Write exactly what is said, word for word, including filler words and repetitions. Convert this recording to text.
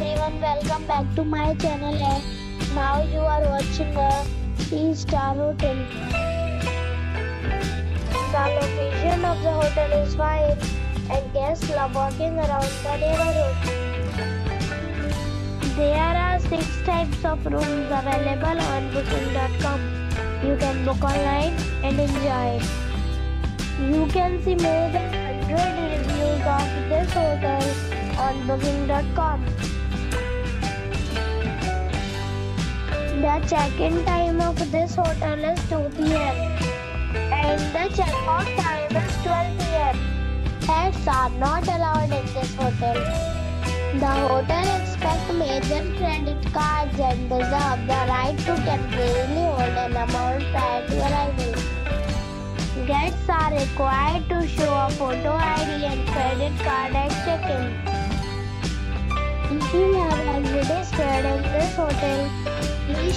everyone, welcome back to my channel, and now you are watching a three star hotel. The location of the hotel is fine and guests love walking around the neighborhood. There are six types of rooms available on booking dot com. You can book online and enjoy it. You can see more than one hundred reviews of this hotel on booking dot com. The check-in time of this hotel is two p m and the check-out time is twelve p m Pets are not allowed in this hotel. The hotel accepts major credit cards and reserves the right to temporarily hold an amount prior to arrival. Guests are required to show a photo I D and credit card at check-in. If you have already stayed in this hotel, please